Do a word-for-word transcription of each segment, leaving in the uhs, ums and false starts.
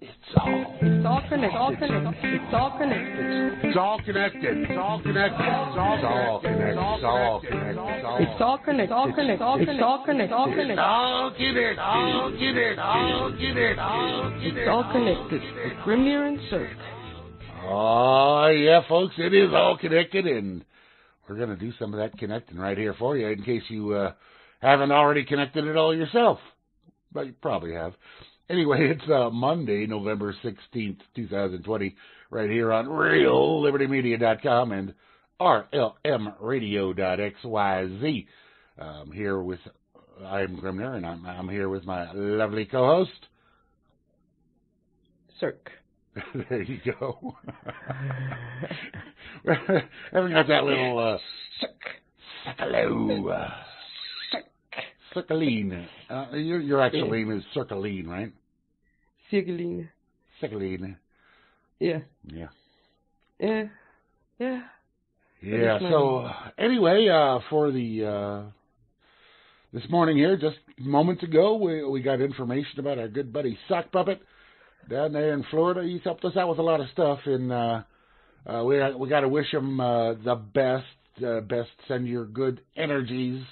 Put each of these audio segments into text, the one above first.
It's all, it's all connected. It's all connected. It's all connected. It's all connected. It's all connected. It's all connected. It's all connected. It's all connected. It's all connected. It's all connected. It's all connected. All connected. All connected. It's all connected. With Grimnir and Cirkel. Oh yeah, folks, it is all connected, and we're gonna do some of that connecting right here for you, in case you uh, haven't already connected it all yourself. But you probably have. Anyway, it's uh, Monday, November sixteenth, two thousand twenty, right here on Real Liberty Media dot com and R L M Radio dot X Y Z. Um, here with, I'm Grimnir, and I'm, I'm here with my lovely co-host, Cirkel. There you go. Haven't got that little, uh, Cirkel. Sigalina. Uh, your, your actual name is Cirkeline, right? Sigalina. Sigalina. Yeah. Yeah. Yeah. Yeah. Yeah. So uh, anyway, uh, for the uh, this morning here, just moments ago, we we got information about our good buddy Sock Puppet down there in Florida. He's helped us out with a lot of stuff, and uh, uh, we we got to wish him uh, the best. Uh, best. Send your good energies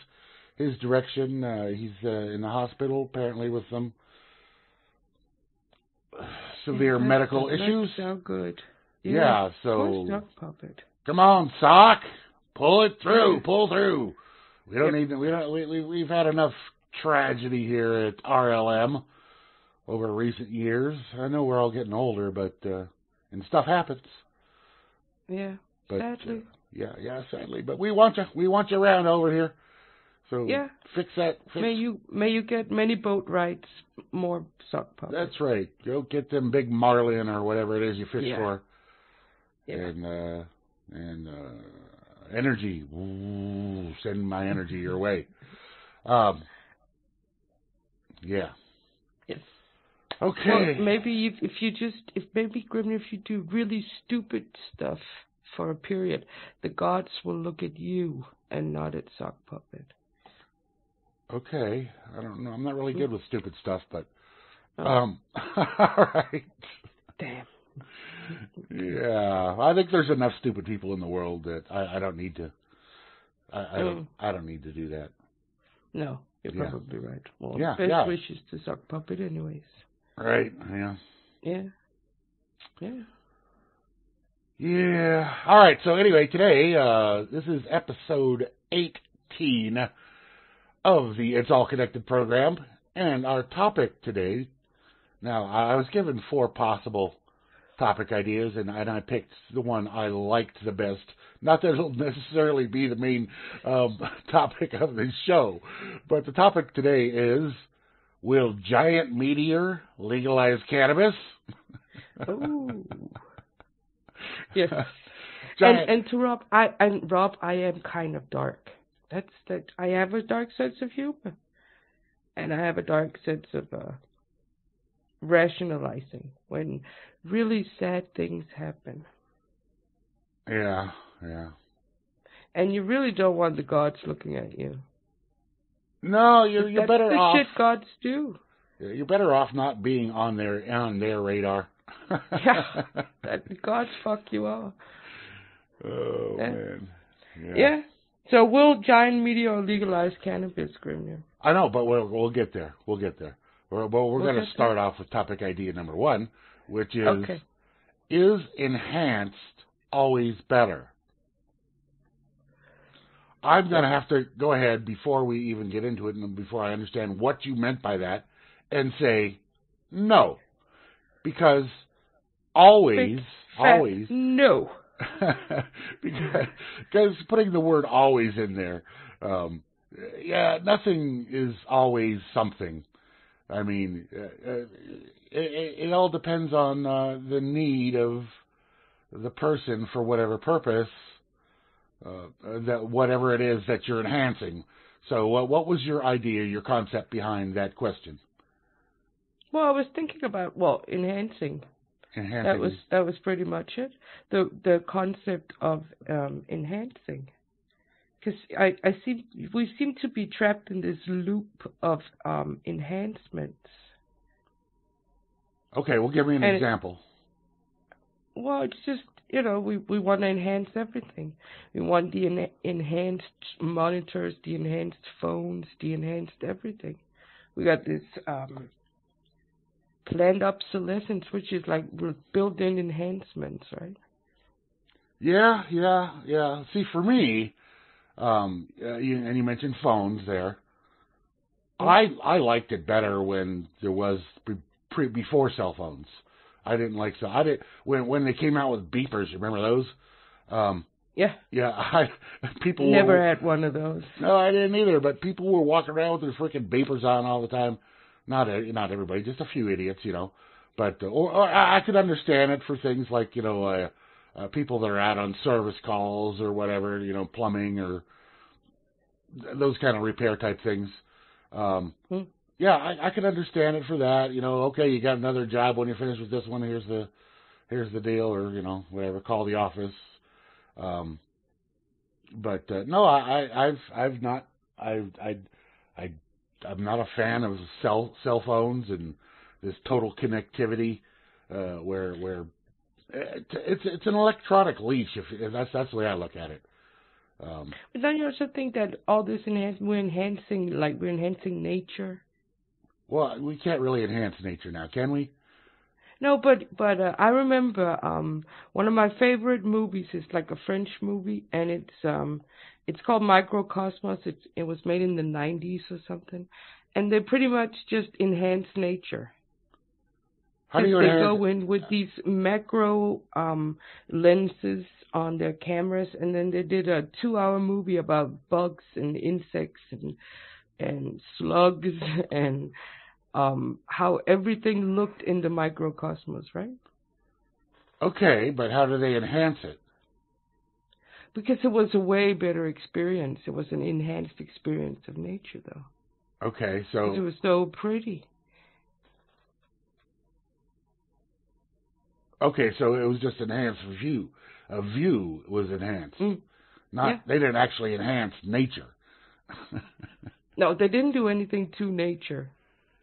his direction. Uh, he's uh, in the hospital, apparently, with some severe that's, medical that's issues. So good. Yeah, yeah so... Sock Puppet. Come on, Sock! Pull it through! Pull through! We don't yep. need... We don't, we, we, we've had enough tragedy here at R L M over recent years. I know we're all getting older, but... Uh, and stuff happens. Yeah, but, sadly. Uh, yeah, yeah, sadly. But we want you. We want you around over here. So yeah. fix that. Fix. May you may you get many boat rides, more Sock Puppets. That's right. Go get them big marlin or whatever it is you fish yeah. for, yeah. and uh, and uh, energy. Ooh, send my energy your way. Um, yeah. Yes. Okay. Well, maybe if if you just if maybe Grimnir, if you do really stupid stuff for a period, the gods will look at you and not at Sock Puppet. Okay, I don't know. I'm not really good with stupid stuff, but um, all right. Damn. Yeah, I think there's enough stupid people in the world that I, I don't need to. I, I don't. Um, I don't need to do that. No, you're yeah. probably right. Well, yeah, best yeah. wishes to Sock Puppet, anyways. Right. Yeah. Yeah. Yeah. Yeah. All right. So anyway, today uh, this is episode eighteen. Of the It's All Connected program, and our topic today. Now, I was given four possible topic ideas, and I, and I picked the one I liked the best. Not that it'll necessarily be the main um, topic of this show, but the topic today is, will Giant Meteor legalize cannabis? Ooh. Yes. Giant. And, and to Rob, I and Rob, I am kind of dark. That's that. I have a dark sense of humor, and I have a dark sense of uh, rationalizing when really sad things happen. Yeah, yeah. And you really don't want the gods looking at you. No, you're you're that's better the off. Shit gods do. You're better off not being on their on their radar. Yeah, that the gods fuck you all. Oh and, man. Yeah. yeah. So will Giant Meteor legalize cannabis, Grimnir? I know, but we'll, we'll get there. We'll get there. We're, well, we're we'll going to start there. off with topic idea number one, which is, okay. is enhanced always better? I'm going to have to go ahead before we even get into it and before I understand what you meant by that and say no. Because always, always. No. because, because putting the word always in there, um, yeah, nothing is always something. I mean, uh, it, it all depends on uh, the need of the person for whatever purpose, uh, that whatever it is that you're enhancing. So uh, what was your idea, your concept behind that question? Well, I was thinking about, well, enhancing. Enhancing. That was that was pretty much it. The the concept of um, enhancing, because I I seem we seem to be trapped in this loop of um, enhancements. Okay, well, give me an and example. It, well, it's just, you know, we, we want to enhance everything. We want the en enhanced monitors, the enhanced phones, the enhanced everything. We got this um, planned obsolescence, which is like built-in enhancements, right? Yeah, yeah, yeah. See, for me, um, uh, you, and you mentioned phones there. I I liked it better when there was pre, before cell phones. I didn't like so I did when when they came out with beepers. Remember those? Um, yeah, yeah. I people never were, had one of those. No, I didn't either. But people were walking around with their freaking beepers on all the time. Not a, not everybody, just a few idiots, you know. But or, or I could understand it for things like you know uh, uh, people that are out on service calls or whatever, you know, plumbing or those kind of repair type things. Um, yeah, I, I can understand it for that. You know, okay, you got another job when you're finished with this one. Here's the, here's the deal, or you know, whatever. Call the office. Um, but uh, no, I, I've, I've not, I've, I, I, I'm not a fan of cell cell phones and this total connectivity, uh, where where it's it's an electronic leash. If that's that's the way I look at it. Um, but don't you also think that all this enhance we're enhancing, like we're enhancing nature? Well, we can't really enhance nature now, can we? No, but but uh, I remember um, one of my favorite movies is like a French movie, and it's um, it's called Microcosmos. It it was made in the nineties or something, and they pretty much just enhance nature. How do you they go in with these macro um, lenses on their cameras, and then they did a two-hour movie about bugs and insects and and slugs and um, how everything looked in the microcosmos, right? Okay, but how do they enhance it? Because it was a way better experience. It was an enhanced experience of nature, though. Okay, so... Because it was so pretty. Okay, so it was just enhanced view. A view was enhanced. Mm. Not yeah. They didn't actually enhance nature. No, they didn't do anything to nature.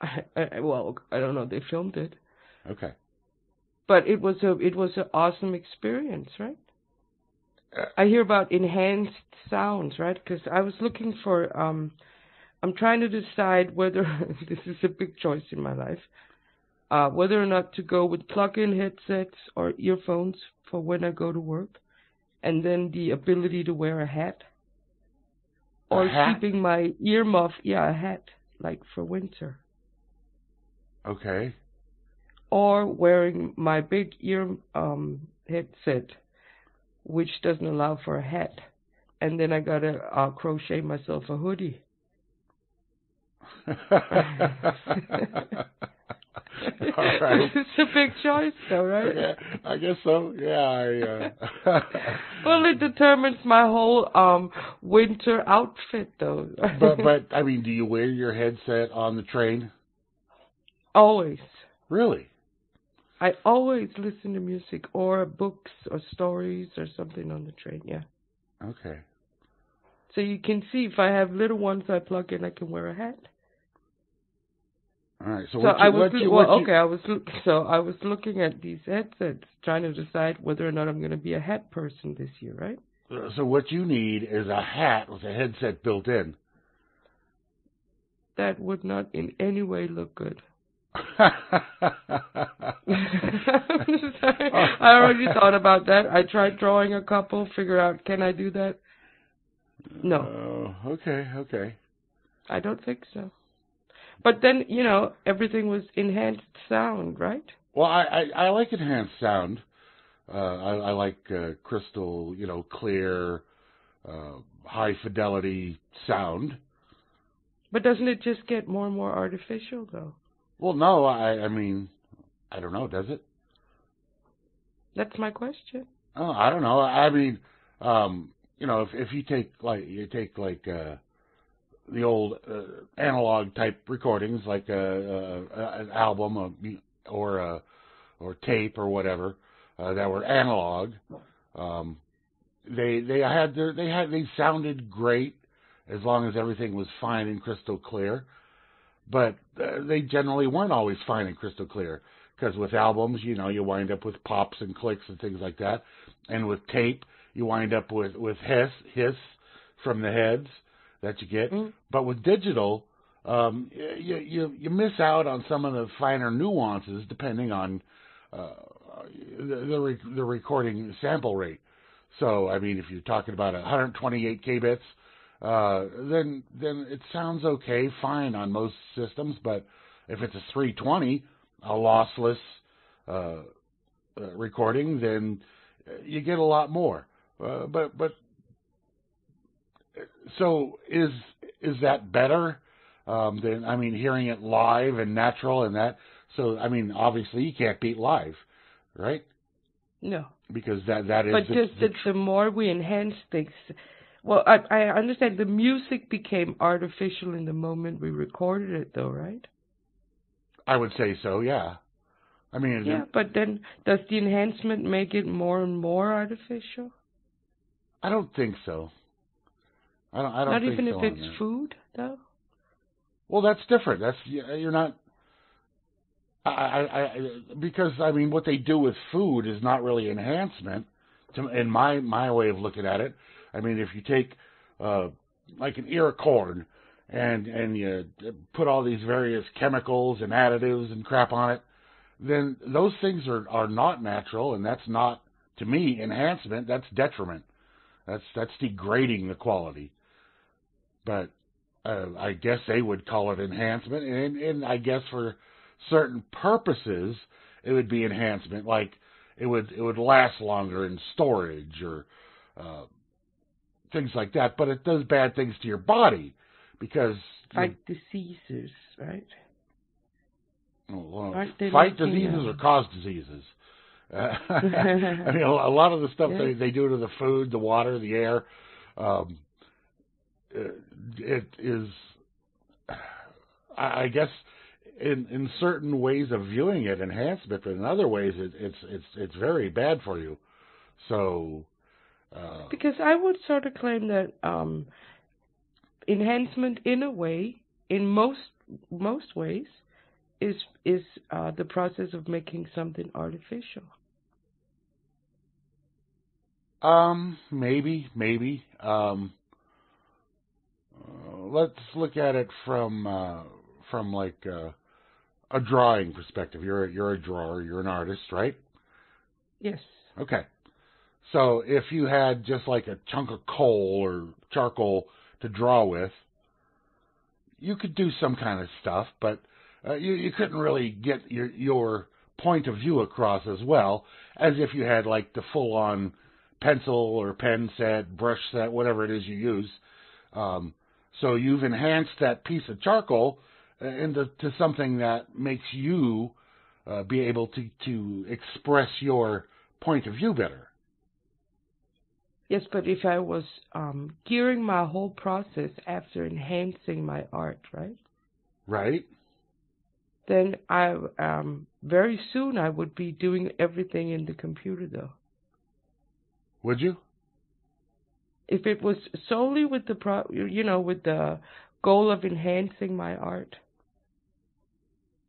I, I, well, I don't know. They filmed it. Okay. But it was a it was an awesome experience, right? Uh, I hear about enhanced sounds, right? Because I was looking for. Um, I'm trying to decide whether this is a big choice in my life. Uh, whether or not to go with plug-in headsets or earphones for when I go to work, and then the ability to wear a hat, or a hat? Keeping my earmuff, yeah, a hat, like for winter. Okay. Or wearing my big ear um, headset, which doesn't allow for a hat, and then I gotta uh, crochet myself a hoodie. All right. It's a big choice, though, right? Yeah, I guess so. Yeah. I, uh... Well, it determines my whole um, winter outfit, though. but, but I mean, do you wear your headset on the train? Always. Really? I always listen to music or books or stories or something on the train. Yeah. Okay. So you can see if I have little ones I plug in, I can wear a hat. All right, so, so what you, I was what you, what well, you, okay. I was so I was looking at these headsets, trying to decide whether or not I'm going to be a hat person this year, right? Uh, so what you need is a hat with a headset built in. That would not in any way look good. I already thought about that. I tried drawing a couple, figure out can I do that? No. Uh, okay. Okay. I don't think so. But then, you know, everything was enhanced sound, right? Well, I, I, I like enhanced sound. Uh, I, I like uh, crystal, you know, clear, uh, high-fidelity sound. But doesn't it just get more and more artificial, though? Well, no, I, I mean, I don't know, does it? That's my question. Oh, I don't know. I mean, um, you know, if, if you take, like, you take, like, uh, the old uh, analog type recordings, like a, a, an album a, or a, or tape or whatever uh, that were analog. Um, they they had their, they had they sounded great as long as everything was fine and crystal clear, but uh, they generally weren't always fine and crystal clear. because with albums, you know, you wind up with pops and clicks and things like that. And with tape, you wind up with, with hiss, hiss from the heads that you get. Mm-hmm. But with digital, um, you, you you miss out on some of the finer nuances depending on uh, the, the, rec the recording sample rate. So, I mean, if you're talking about one hundred twenty-eight kbits, uh, then then it sounds okay, fine on most systems. But if it's a three twenty, a lossless uh, uh, recording, then you get a lot more. Uh, but but so is is that better? Um, than I mean, hearing it live and natural and that. So I mean, obviously you can't beat live, right? No. Because that that is. But just the, the, the more we enhance things, well, I I understand the music became artificial in the moment we recorded it, though, right? I would say so, yeah. I mean, yeah, but then does the enhancement make it more and more artificial? I don't think so. I don't. I don't think so. Not even if it's food, though. Well, that's different. That's you're not. I, I, I because I mean, what they do with food is not really enhancement, to, in my my way of looking at it. I mean, if you take uh, like an ear of corn. And and you put all these various chemicals and additives and crap on it, then those things are are not natural, and that's not, to me, enhancement. That's detriment. That's that's degrading the quality. But uh, I guess they would call it enhancement, and and I guess for certain purposes it would be enhancement. Like it would it would last longer in storage or uh, things like that. But it does bad things to your body. Because fight diseases, right? Well, well, fight diseases out. Or cause diseases. Uh, I mean, a lot of the stuff yeah. they they do to the food, the water, the air, um, it is. I guess in in certain ways of viewing it, enhancement, but in other ways, it, it's it's it's very bad for you. So. Uh, because I would sort of claim that. Um, Enhancement, in a way, in most most ways, is is uh, the process of making something artificial. Um, maybe, maybe. Um, uh, let's look at it from uh, from like uh, a drawing perspective. You're you're a drawer. You're an artist, right? Yes. Okay. So if you had just like a chunk of coal or charcoal to draw with, you could do some kind of stuff, but uh, you, you couldn't really get your, your point of view across as well as if you had like the full-on pencil or pen set, brush set, whatever it is you use. Um, so you've enhanced that piece of charcoal into to something that makes you uh, be able to, to express your point of view better. Yes, but if I was um, gearing my whole process after enhancing my art, right? Right. Then I um, very soon I would be doing everything in the computer, though. Would you? If it was solely with the pro, you know, with the goal of enhancing my art,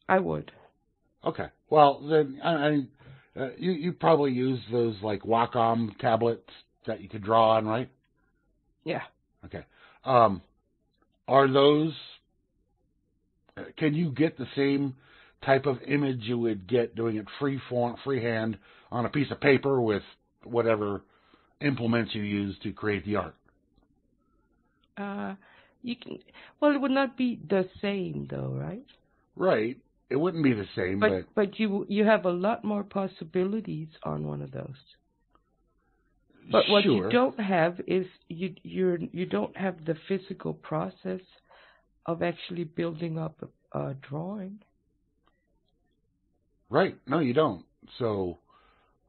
I would. Okay. Well, then I, I uh, you you probably use those like Wacom tablets that you could draw on, right? Yeah. Okay. Um, are those, can you get the same type of image you would get doing it free form, freehand on a piece of paper with whatever implements you use to create the art? Uh, you can, well, it would not be the same though, right? Right. It wouldn't be the same. But, but, but you, you have a lot more possibilities on one of those. But what sure. you don't have is you you're you don't have the physical process of actually building up a, a drawing. Right. No, you don't. So,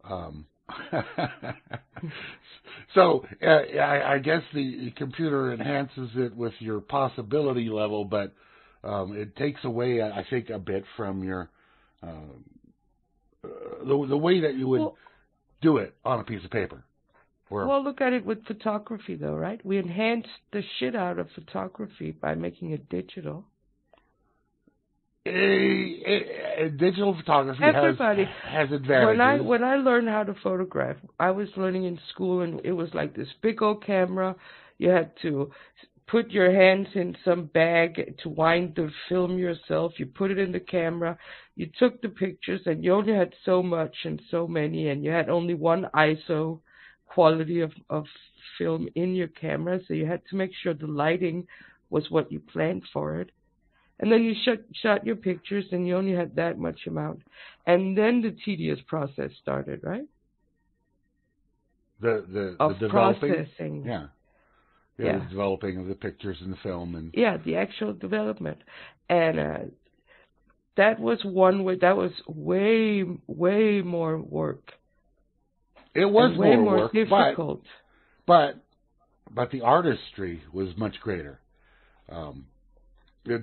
um, so uh, I, I guess the computer enhances it with your possibility level, but um, it takes away, I think, a bit from your um, the the way that you would well, do it on a piece of paper. Where? Well, look at it with photography, though, right? We enhanced the shit out of photography by making it digital. It, it, digital photography Everybody. has, has advantages. When I, when I learned how to photograph, I was learning in school, and it was like this big old camera. You had to put your hands in some bag to wind the film yourself. You put it in the camera. You took the pictures, and you only had so much and so many, and you had only one I S O quality of, of film in your camera, so you had to make sure the lighting was what you planned for it. And then you shot, shot your pictures, and you only had that much amount. And then the tedious process started, right? The the, of the developing, processing, yeah, yeah, yeah. The developing of the pictures and the film, and yeah, the actual development. And uh, that was one way. That was way way more work. It was way more, more work, difficult. But, but but the artistry was much greater. Um,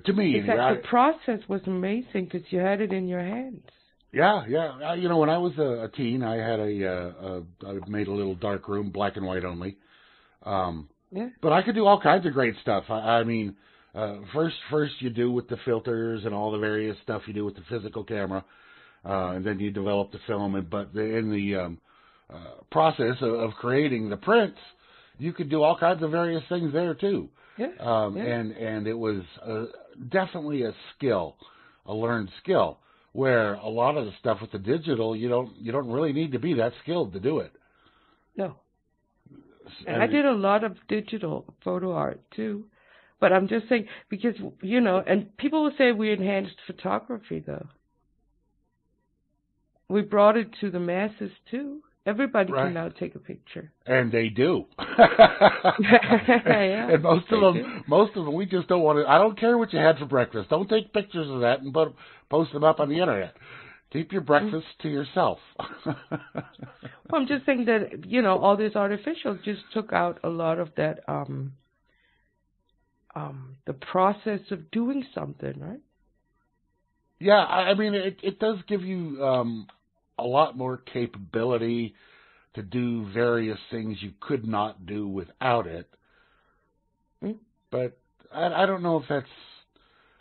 To me, in fact, anyway, the I, process was amazing because you had it in your hands. Yeah, yeah. I, you know, when I was a, a teen, I had a, a, a I made a little dark room, black and white only. Um, yeah. But I could do all kinds of great stuff. I, I mean, uh, first, first you do with the filters and all the various stuff you do with the physical camera, uh, and then you develop the film. And but the, in the um, uh, process of, of creating the prints, you could do all kinds of various things there too. Yeah, um, yeah. And, and it was uh, definitely a skill, a learned skill, where a lot of the stuff with the digital, you don't you don't really need to be that skilled to do it. No. And I, I did a lot of digital photo art, too. But I'm just saying, because, you know, and people will say we enhanced photography, though. We brought it to the masses, too. Everybody right. can now take a picture, and they do. yeah, and most of them, do. most of them, we just don't want to. I don't care what you had for breakfast. Don't take pictures of that and put, post them up on the internet. Keep your breakfast to yourself. Well, I'm just saying that you know all this artificial just took out a lot of that, um, um, the process of doing something, right? Yeah, I, I mean, it it does give you. Um, a lot more capability to do various things you could not do without it. Mm. But I, I don't know if that's,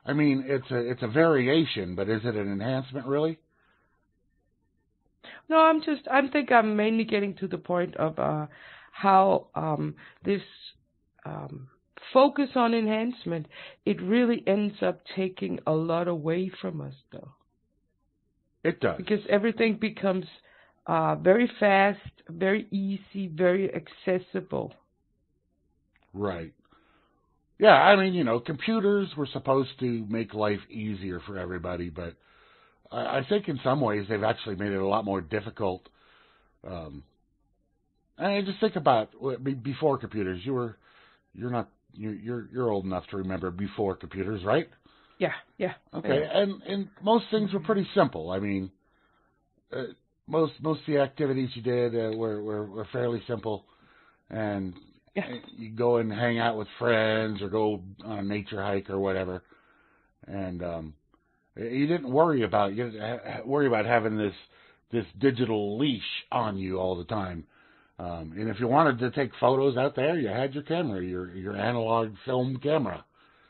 I mean, it's a, it's a variation, but is it an enhancement really? No, I'm just, I think I'm mainly getting to the point of uh, how um, this um, focus on enhancement, it really ends up taking a lot away from us though. It does. Because everything becomes uh, very fast, very easy, very accessible. Right. Yeah, I mean, you know, computers were supposed to make life easier for everybody, but I, I think in some ways they've actually made it a lot more difficult. Um, I mean, just think about before computers. You were, you're not, you're you're, you're old enough to remember before computers, right? Yeah, yeah. Okay, yeah. And, and most things were pretty simple. I mean, uh, most most of the activities you did uh, were, were, were fairly simple. And yeah. you go and hang out with friends or go on a nature hike or whatever. And um, you didn't worry about you didn't worry about having this, this digital leash on you all the time. Um, and if you wanted to take photos out there, you had your camera, your, your analog film camera.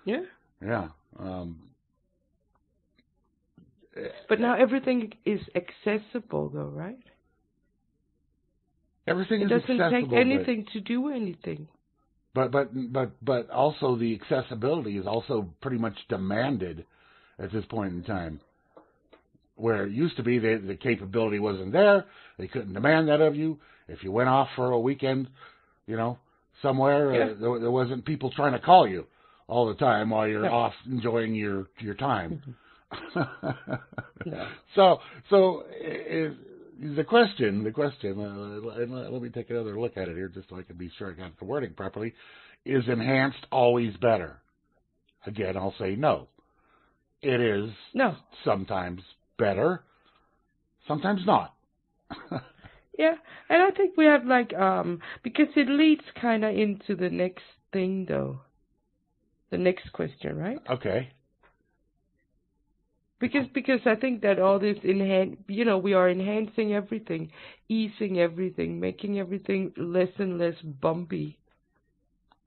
Yeah. Yeah. Um, but now everything is accessible, though, right? Everything it is accessible. It doesn't take anything but, to do anything. But but but but also the accessibility is also pretty much demanded at this point in time. Where it used to be the the capability wasn't there, they couldn't demand that of you. If you went off for a weekend, you know, somewhere, yeah. uh, there, there wasn't people trying to call you all the time while you're no. off enjoying your, your time. Mm-hmm. no. So so is the question, the question, uh, and let, let me take another look at it here just so I can be sure I got the wording properly, is enhanced always better? Again, I'll say no. It is no. sometimes better, sometimes not. yeah, and I think we have like, um because it leads kind of into the next thing though. The next question, right? Okay. Because because I think that all this enhance, you know, we are enhancing everything, easing everything, making everything less and less bumpy.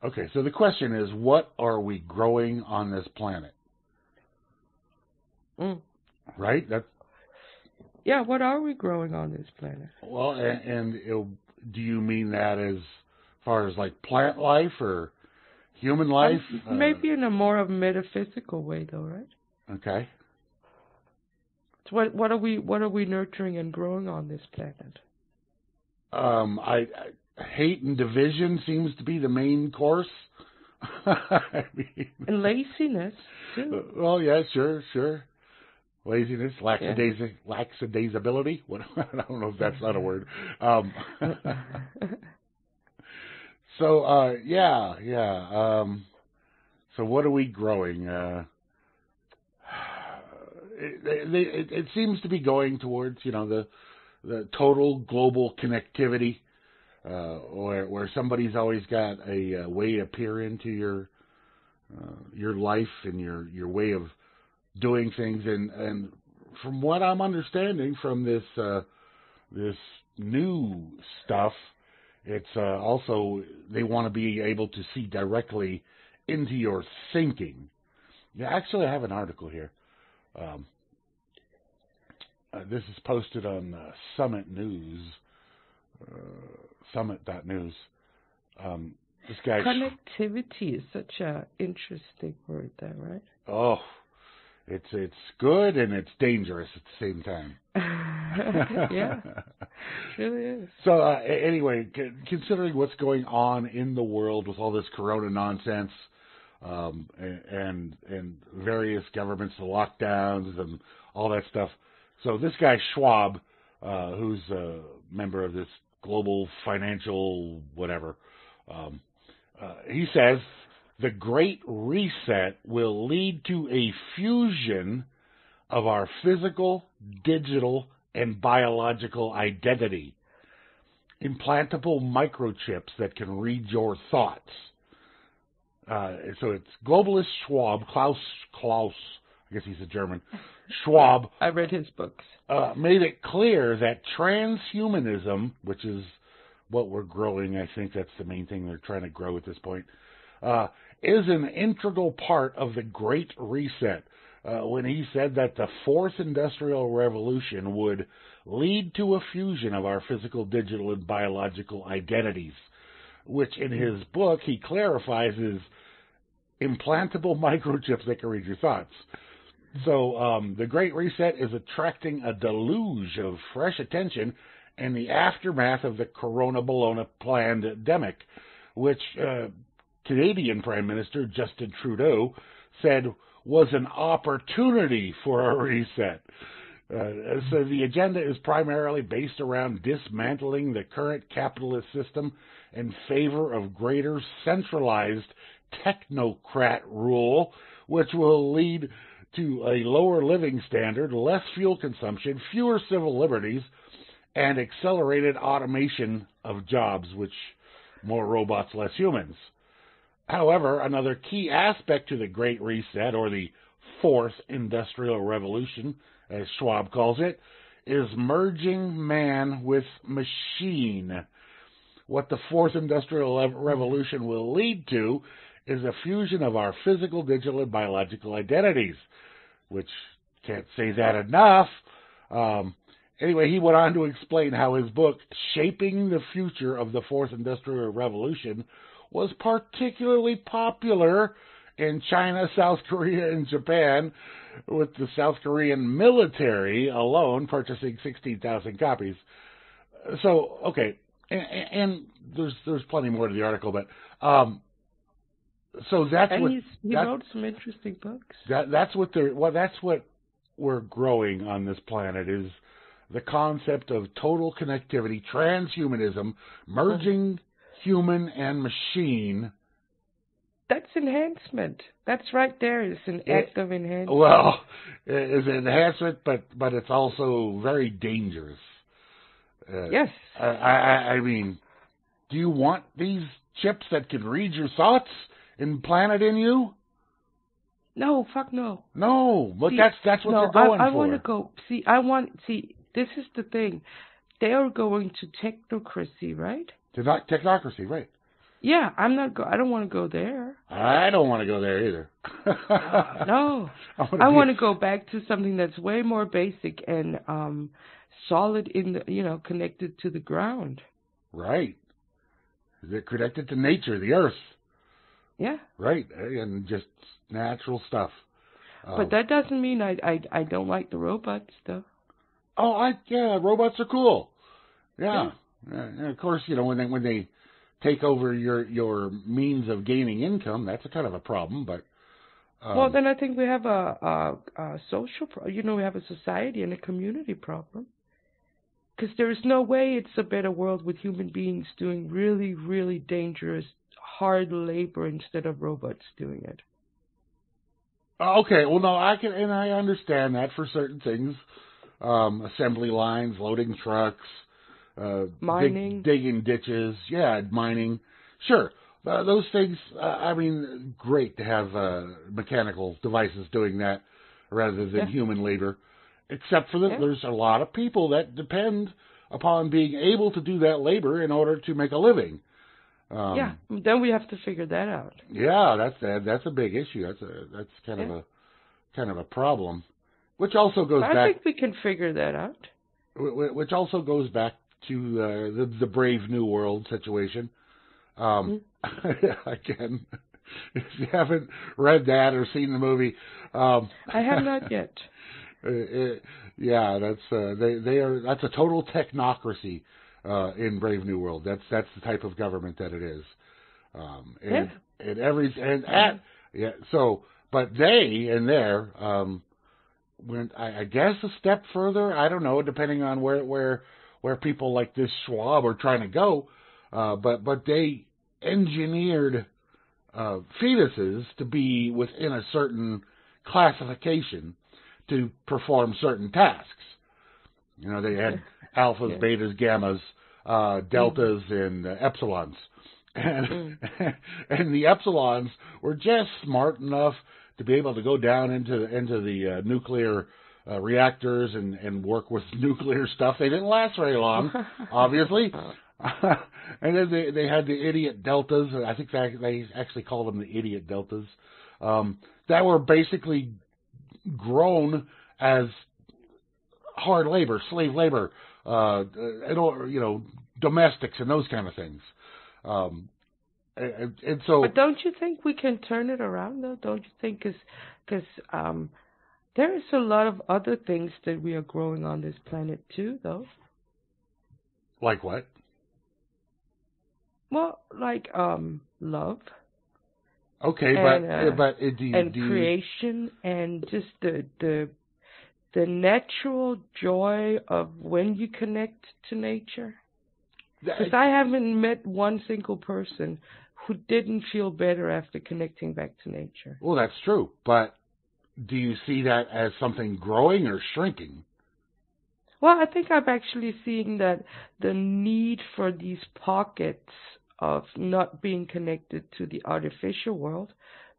Okay, so the question is, what are we growing on this planet? Mm. Right? That's... Yeah, what are we growing on this planet? Well, and, and it'll, do you mean that as far as like plant life or human life? Um, maybe uh, in a more of metaphysical way, though, right? Okay. So what what are we what are we nurturing and growing on this planet? Um, I, I hate and division seems to be the main course. I mean, and laziness, too. Well, yeah, sure, sure. Laziness, lackadaisic, yeah. lackadaisability. What, I don't know if that's not a word. Um, so, uh, yeah, yeah. Um, so what are we growing? Uh, it, it, it seems to be going towards, you know, the, the total global connectivity uh, where, where somebody's always got a, a way to peer into your uh, your life and your, your way of doing things, and, and from what I'm understanding from this uh, this new stuff, it's uh, also they want to be able to see directly into your thinking. Yeah, actually, I have an article here. Um, uh, this is posted on uh, Summit News, uh, summit dot news. Um, this guy connectivity is such an interesting word, there, right? Oh. It's it's good and it's dangerous at the same time. Yeah, it really is. So uh, anyway, c considering what's going on in the world with all this corona nonsense, um, and and various governments, the lockdowns and all that stuff. So this guy Schwab, uh, who's a member of this global financial whatever, um, uh, he says. The Great Reset will lead to a fusion of our physical, digital, and biological identity. Implantable microchips that can read your thoughts. Uh, so it's globalist Schwab, Klaus, Klaus, I guess he's a German, Schwab. I read his books. Uh, made it clear that transhumanism, which is what we're growing, I think that's the main thing they're trying to grow at this point, Uh, is an integral part of the Great Reset uh, when he said that the fourth industrial revolution would lead to a fusion of our physical, digital, and biological identities, which in his book he clarifies is implantable microchips that can read your thoughts. So um, the Great Reset is attracting a deluge of fresh attention in the aftermath of the Corona Bologna pandemic, which... Uh, Canadian Prime Minister Justin Trudeau said was an opportunity for a reset. Uh, so the agenda is primarily based around dismantling the current capitalist system in favor of greater centralized technocrat rule, which will lead to a lower living standard, less fuel consumption, fewer civil liberties, and accelerated automation of jobs, which more robots, less humans. However, another key aspect to the Great Reset, or the Fourth Industrial Revolution, as Schwab calls it, is merging man with machine. What the Fourth Industrial Revolution will lead to is a fusion of our physical, digital, and biological identities, which can't say that enough. Um, anyway, he went on to explain how his book, Shaping the Future of the Fourth Industrial Revolution, was particularly popular in China, South Korea, and Japan, with the South Korean military alone purchasing sixteen thousand copies. So, okay, and, and there's there's plenty more to the article, but um, so that's and what he's, he that, wrote some interesting books. That that's what they're well, that's what we're growing on this planet is the concept of total connectivity, transhumanism, merging. Uh-huh. Human and machine. That's enhancement. That's right there is an act it, of enhancement. Well, it's enhancement, but, but it's also very dangerous. Uh, yes. I, I, I mean, do you want these chips that can read your thoughts and plant it in you? No, fuck no. No, but see, that's, that's what no, they're going I, I for. I want to go, see, I want, see, this is the thing. They are going to technocracy, right? Technocracy, right. Yeah, I'm not. Go- I don't want to go there. I don't want to go there either. No, I want to go back to something that's way more basic and um, solid in the, you know, connected to the ground. Right. They're connected to nature, the earth. Yeah. Right, and just natural stuff. But um, that doesn't mean I, I I don't like the robots, though. Oh, I yeah, robots are cool. Yeah, yeah. And of course, you know, when they when they take over your your means of gaining income, that's a kind of a problem. But um, well, then I think we have a, a, a social, pro- you know, we have a society and a community problem, because there is no way it's a better world with human beings doing really, really dangerous, hard labor instead of robots doing it. Okay, well, no, I can, and I understand that for certain things, um, assembly lines, loading trucks, uh, mining, dig, digging ditches, yeah, mining, sure, uh, those things. Uh, I mean, great to have uh, mechanical devices doing that rather than yeah. human labor. Except for that, yeah. there's a lot of people that depend upon being able to do that labor in order to make a living. Um, yeah, then we have to figure that out. Yeah, that's a, that's a big issue. That's a that's kind yeah. of a kind of a problem, which also goes. But I back, think we can figure that out. Which also goes back to uh, the the Brave New World situation. Um, mm-hmm. Again, if you haven't read that or seen the movie, um, I have not yet. It, yeah, that's uh, they they are. That's a total technocracy. Uh, in Brave New World, that's that's the type of government that it is, um, and, yeah. and every and at yeah. So, but they in there um, went, I, I guess, a step further. I don't know, depending on where where where people like this Schwab are trying to go. Uh, but but they engineered uh, fetuses to be within a certain classification to perform certain tasks. You know, they had alphas, yeah. betas, gammas, uh, deltas, mm. and uh, epsilons. And, mm. and the epsilons were just smart enough to be able to go down into, into the uh, nuclear uh, reactors and, and work with nuclear stuff. They didn't last very long, obviously. And then they, they had the idiot deltas. I think they, they actually called them the idiot deltas. Um, that were basically grown as hard labor, slave labor, uh, and, you know, domestics and those kind of things. Um, and, and so. But don't you think we can turn it around, though? Don't you think? Because um, there is a lot of other things that we are growing on this planet, too, though. Like what? Well, like um, love. Okay, and, but, uh, but uh, do you, and do you... creation and just the... the The natural joy of when you connect to nature. Because I haven't met one single person who didn't feel better after connecting back to nature. Well, that's true. But do you see that as something growing or shrinking? Well, I think I'm actually seeing that the need for these pockets of not being connected to the artificial world,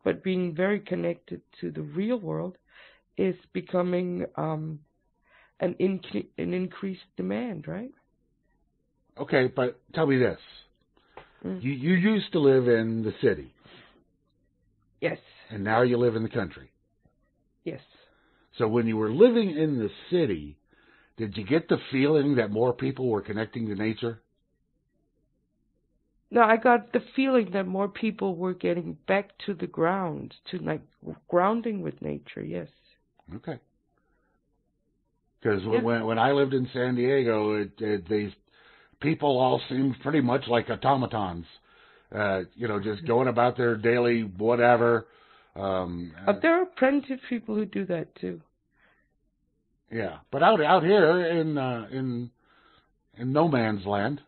but being very connected to the real world, is becoming um, an inc- an increased demand, right? Okay, but tell me this. Mm. You you used to live in the city. Yes. And now you live in the country. Yes. So when you were living in the city, did you get the feeling that more people were connecting to nature? No, I got the feeling that more people were getting back to the ground, to like grounding with nature, yes. Okay. Because yeah. when when I lived in San Diego, it, it, these people all seemed pretty much like automatons, uh, you know, just going about their daily whatever. Um, but there are plenty of people who do that too. Yeah, but out out here in uh, in in no man's land,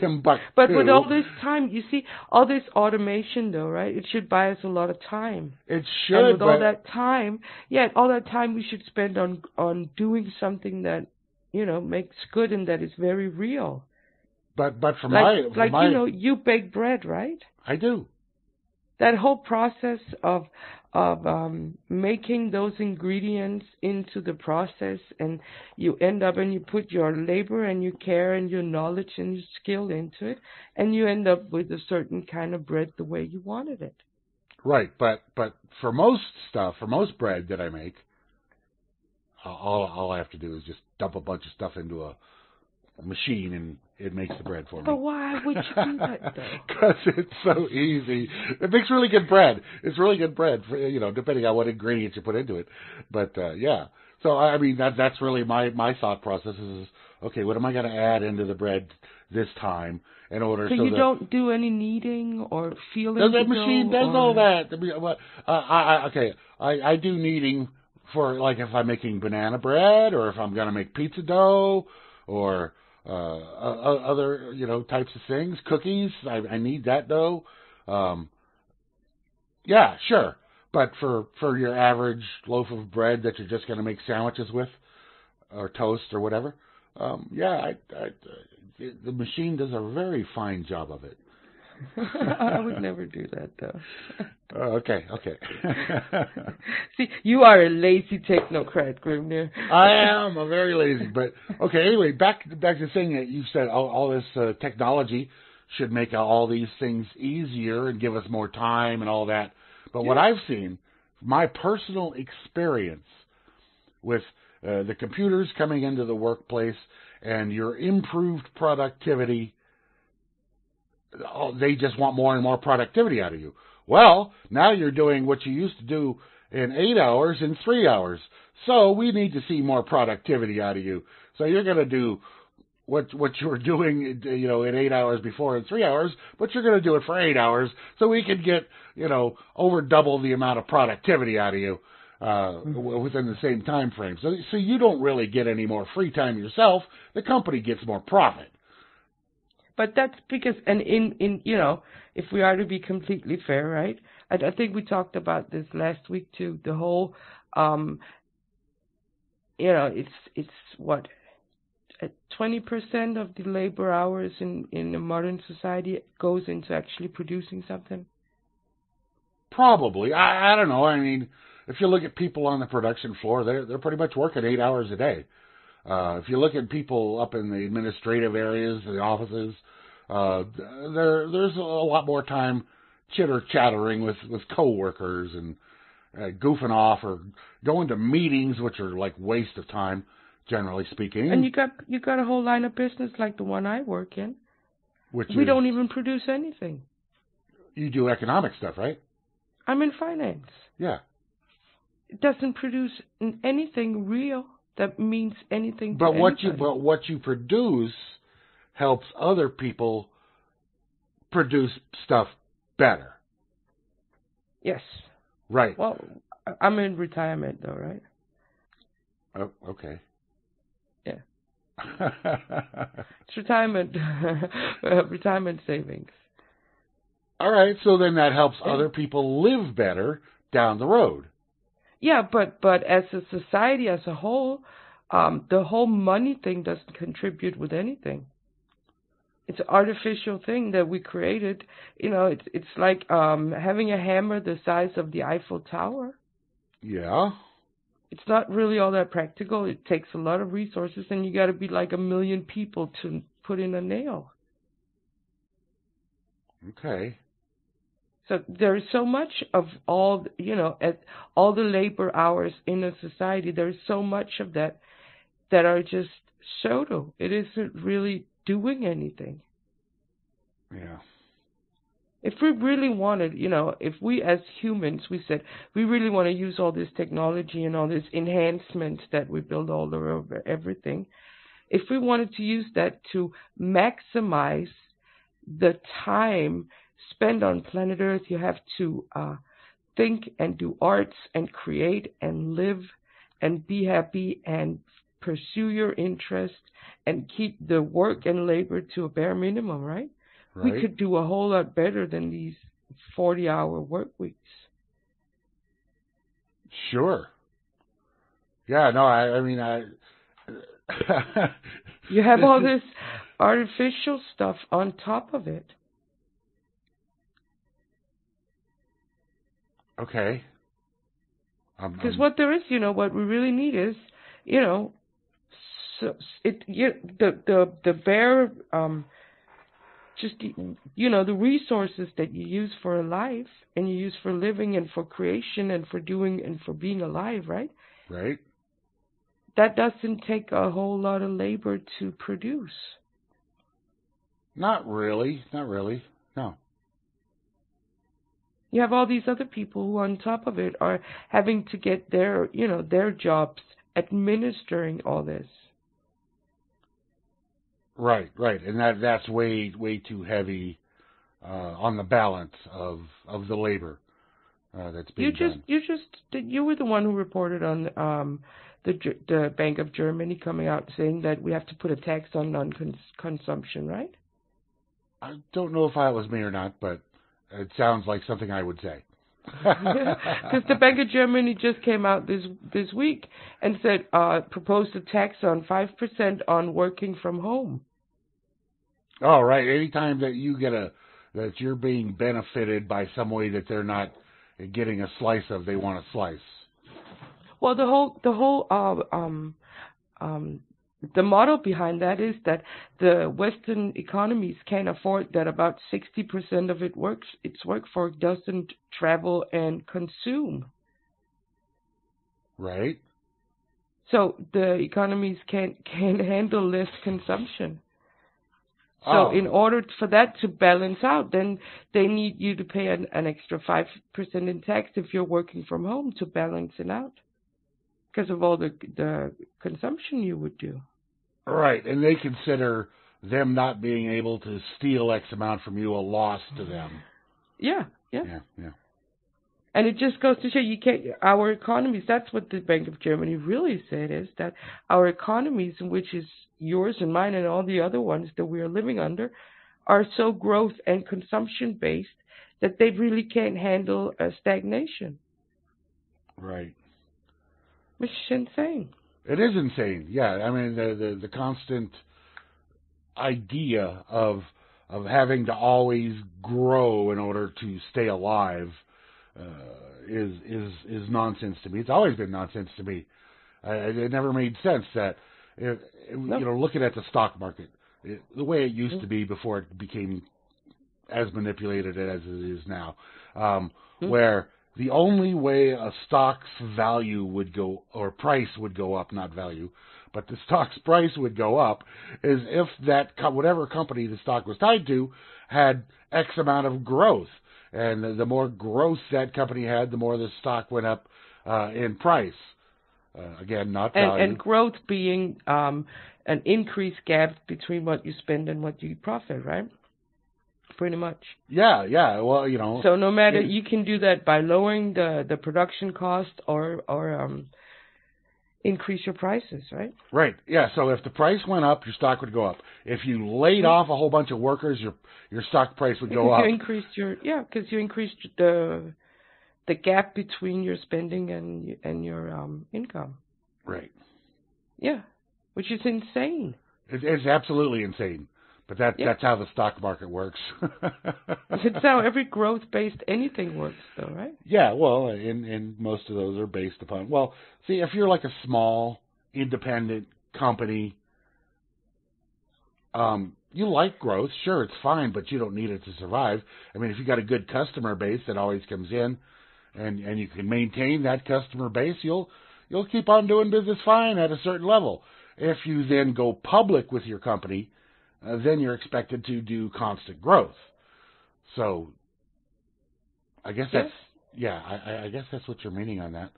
Timbuktu. But with all this time, you see, all this automation, though, right? It should buy us a lot of time. It should. And with but... all that time, yeah, all that time we should spend on on doing something that, you know, makes good and that is very real. But but for like, my for like my... you know, you bake bread, right? I do. that whole process of of um, making those ingredients into the process, and you end up and you put your labor and your care and your knowledge and your skill into it, and you end up with a certain kind of bread the way you wanted it. Right, but but for most stuff, for most bread that I make, all, all I have to do is just dump a bunch of stuff into a machine and it makes the bread for me. But why would you do that, though? Because it's so easy. It makes really good bread. It's really good bread, for, you know, depending on what ingredients you put into it. But, uh, yeah. So, I mean, that that's really my, my thought process is, okay, what am I going to add into the bread this time in order so... So you that, don't do any kneading or feeling... No, the machine does or... all that. Uh, I, I, okay, I, I do kneading for, like, if I'm making banana bread or if I'm going to make pizza dough or... Uh, other, you know, types of things, cookies. I, I need that dough. Um, yeah, sure. But for, for your average loaf of bread that you're just going to make sandwiches with or toast or whatever, um, yeah, I, I, the machine does a very fine job of it. I would never do that, though. uh, okay, okay. See, you are a lazy technocrat, Grimnir. I am. I'm very lazy. But, okay, anyway, back, back to saying that you said all, all this uh, technology should make all these things easier and give us more time and all that. But yeah. What I've seen, my personal experience with uh, the computers coming into the workplace and your improved productivity, oh, they just want more and more productivity out of you. Well, now you're doing what you used to do in eight hours in three hours. So we need to see more productivity out of you. So you're going to do what what you were doing, you know, in eight hours before in three hours, but you're going to do it for eight hours so we can get, you know, over double the amount of productivity out of you uh, within the same time frame. So, so you don't really get any more free time yourself. The company gets more profit. But that's because, and in, in, you know, if we are to be completely fair, right? I, I think we talked about this last week too. The whole, um, you know, it's, it's what, twenty percent of the labor hours in, in the modern society goes into actually producing something? Probably. I, I don't know. I mean, if you look at people on the production floor, they're, they're pretty much working eight hours a day. Uh, if you look at people up in the administrative areas, the offices, uh, there there's a lot more time chitter-chattering with, with coworkers and uh, goofing off or going to meetings, which are like waste of time, generally speaking. And you got you got a whole line of business like the one I work in, which we is, don't even produce anything. You do economic stuff, right? I'm in finance. Yeah. It doesn't produce anything real. That means anything. But to what anybody. you but what you produce helps other people produce stuff better. Yes. Right. Well, I'm in retirement though, right? Oh, okay. Yeah. It's retirement, retirement savings. All right. So then that helps yeah. other people live better down the road. Yeah, but, but as a society as a whole, um, the whole money thing doesn't contribute with anything. It's an artificial thing that we created. You know, it's it's like um, having a hammer the size of the Eiffel Tower. Yeah. It's not really all that practical. It takes a lot of resources, and you got to be like a million people to put in a nail. Okay. So there is so much of all, you know, at all the labor hours in a society, there is so much of that that are just pseudo. It isn't really doing anything. Yeah. If we really wanted, you know, if we as humans, we said, we really want to use all this technology and all these enhancements that we build all over everything. If we wanted to use that to maximize the time spend on planet Earth, you have to uh, think and do arts and create and live and be happy and pursue your interest and keep the work and labor to a bare minimum, right? Right. We could do a whole lot better than these forty-hour work weeks. Sure. Yeah, no, I, I mean, I... You have all this artificial stuff on top of it. Okay. Because what there is, you know, what we really need is, you know, so it you, the the the bare um, just you know the resources that you use for life and you use for living and for creation and for doing and for being alive, right? Right. That doesn't take a whole lot of labor to produce. Not really. Not really. No. You have all these other people who, on top of it, are having to get their, you know, their jobs administering all this. Right, right, and that that's way way too heavy uh, on the balance of of the labor uh, that's being you just, done. You just you were the one who reported on um, the the Bank of Germany coming out saying that we have to put a tax on non-consumption, right? I don't know if I was me or not, but. It sounds like something I would say. Because the Bank of Germany just came out this this week and said uh, proposed a tax on five percent on working from home. Oh, right. Anytime that you get a that you're being benefited by some way that they're not getting a slice of, they want a slice. Well, the whole the whole uh, um um. The model behind that is that the Western economies can't afford that about sixty percent of it works, its workforce doesn't travel and consume. Right. So the economies can't, can't handle less consumption. So oh. in order for that to balance out, then they need you to pay an, an extra five percent in tax if you're working from home to balance it out. Because of all the the consumption you would do. Right, and they consider them not being able to steal X amount from you a loss to them. Yeah, yeah. Yeah, yeah. And it just goes to show you can't, our economies, that's what the Bank of Germany really said is that our economies, which is yours and mine and all the other ones that we are living under, are so growth and consumption-based that they really can't handle a stagnation. Right. Which is insane. It is insane, yeah. I mean, the, the the constant idea of of having to always grow in order to stay alive uh, is is is nonsense to me. It's always been nonsense to me. Uh, it never made sense that if, no. you know, looking at the stock market, it, the way it used mm-hmm. to be before it became as manipulated as it is now, um, mm-hmm. where. The only way a stock's value would go, or price would go up, not value, but the stock's price would go up, is if that, co- whatever company the stock was tied to, had X amount of growth. And the, the more growth that company had, the more the stock went up uh, in price. Uh, again, not value. And, and growth being um, an increased gap between what you spend and what you profit, right? Pretty much. Yeah, yeah. Well, you know. So no matter, it, you can do that by lowering the, the production cost or or um, increase your prices, right? Right. Yeah. So if the price went up, your stock would go up. If you laid off a whole bunch of workers, your your stock price would go you up. You increased your yeah, because you increased the the gap between your spending and and your um, income. Right. Yeah, which is insane. It, it's absolutely insane. But that, yep. that's how the stock market works. It's how every growth-based anything works, though, right? Yeah, well, and, and most of those are based upon... Well, see, if you're like a small, independent company, um, you like growth. Sure, it's fine, but you don't need it to survive. I mean, if you got a good customer base that always comes in and, and you can maintain that customer base, you'll you'll keep on doing business fine at a certain level. If you then go public with your company... Uh, then you're expected to do constant growth. So, I guess yes. that's yeah. I, I guess that's what you're meaning on that.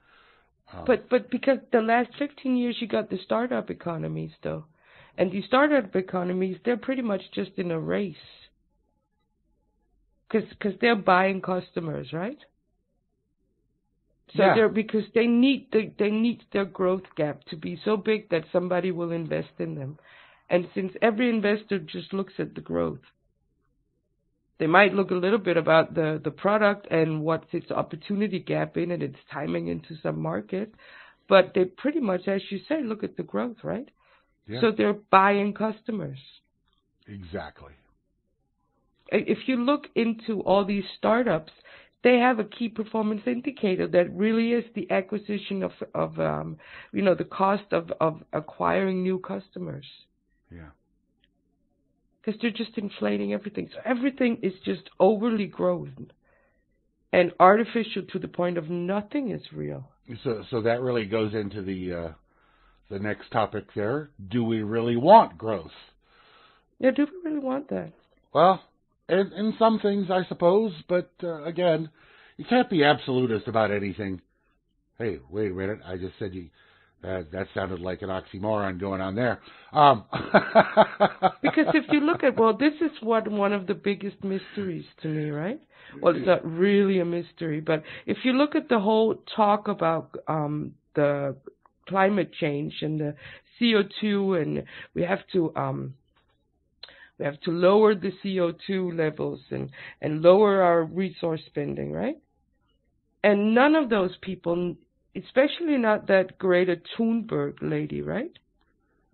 Um, but but because the last fifteen years you got the startup economies though, and the startup economies they're pretty much just in a race. Because because they're buying customers, right? So yeah. they're because they need the, they need their growth gap to be so big that somebody will invest in them. And since every investor just looks at the growth, they might look a little bit about the, the product and what's its opportunity gap in and its timing into some market. But they pretty much, as you say, look at the growth, right? Yeah. So they're buying customers. Exactly. If you look into all these startups, they have a key performance indicator that really is the acquisition of, of um, you know, the cost of, of acquiring new customers. Yeah. Because they're just inflating everything. So everything is just overly grown and artificial to the point of nothing is real. So, so that really goes into the uh, the next topic there. Do we really want growth? Yeah, do we really want that? Well, in, in some things, I suppose. But, uh, again, you can't be absolutist about anything. Hey, wait a minute. I just said you... Uh, that sounded like an oxymoron going on there. Um. Because if you look at, well, this is what one of the biggest mysteries to me, right? Well, it's not really a mystery, but if you look at the whole talk about um, the climate change and the C O two, and we have to um, we have to lower the C O two levels and and lower our resource spending, right? And none of those people. Especially not that Greta Thunberg lady, right?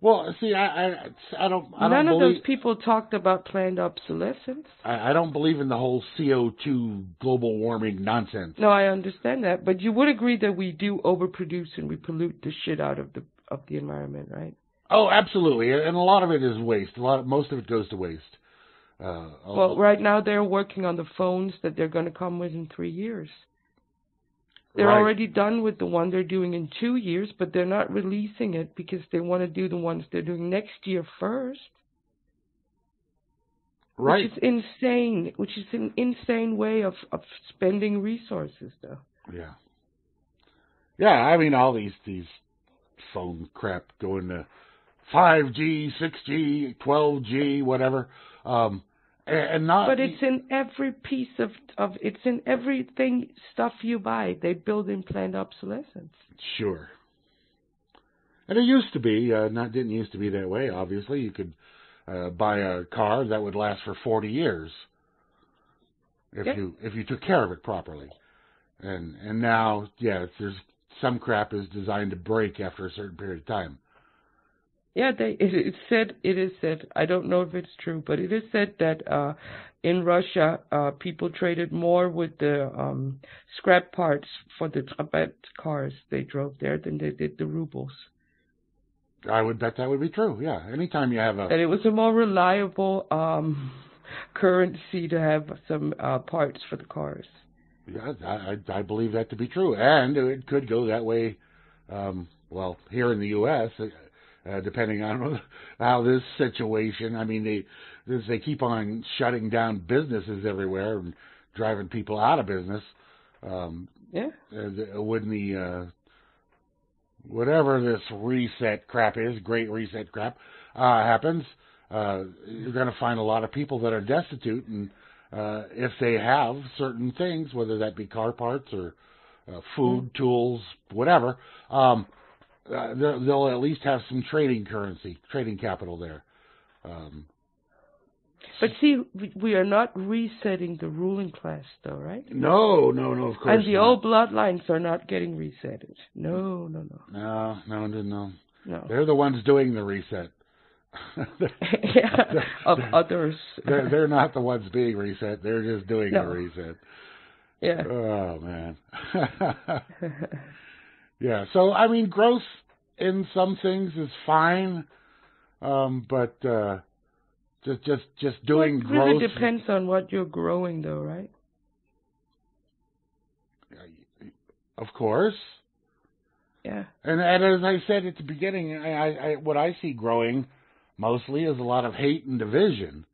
Well, see, I, I, I don't, I None don't of believe, those people talked about planned obsolescence. I, I don't believe in the whole C O two global warming nonsense. No, I understand that, but you would agree that we do overproduce and we pollute the shit out of the of the environment, right? Oh, absolutely, and a lot of it is waste. A lot, of, most of it goes to waste. Uh, well, right now they're working on the phones that they're going to come with in three years. They're right. already done with the one they're doing in two years, but they're not releasing it because they want to do the ones they're doing next year first. Right. Which is insane, which is an insane way of, of spending resources, though. Yeah. Yeah, I mean, all these, these phone crap going to five G, six G, twelve G, whatever. Um And not, but it's in every piece of, of, it's in everything stuff you buy. They build in planned obsolescence. Sure. And it used to be, uh, not didn't used to be that way, obviously. You could uh, buy a car that would last for forty years if yeah. you if you took care of it properly. And and now, yeah, there's some crap is designed to break after a certain period of time. Yeah, they, it is said, it is said, I don't know if it's true, but it is said that uh, in Russia, uh, people traded more with the um, scrap parts for the Trabant cars they drove there than they did the rubles. I would bet that would be true, yeah. Anytime you have a... And it was a more reliable um, currency to have some uh, parts for the cars. Yeah, I, I believe that to be true. And it could go that way, um, well, here in the U S, it, Uh, depending on how this situation, I mean, they they keep on shutting down businesses everywhere and driving people out of business. Um, yeah. Uh, wouldn't the, uh, whatever this reset crap is, great reset crap, uh, happens, uh, you're going to find a lot of people that are destitute. And uh, if they have certain things, whether that be car parts or uh, food, mm. tools, whatever, um Uh, they'll at least have some trading currency, trading capital there. Um, but see, we are not resetting the ruling class, though, right? No, no, no, of course And the not. Old bloodlines are not getting resetted. No, no, no. No, no, no, no. no. They're the ones doing the reset. yeah, of others. they're, they're not the ones being reset. They're just doing no. the reset. Yeah. Oh, man. Yeah, so, I mean, growth in some things is fine, um, but uh, just just just doing growth... It really growth depends on what you're growing, though, right? Of course. Yeah. And, and as I said at the beginning, I, I, what I see growing mostly is a lot of hate and division.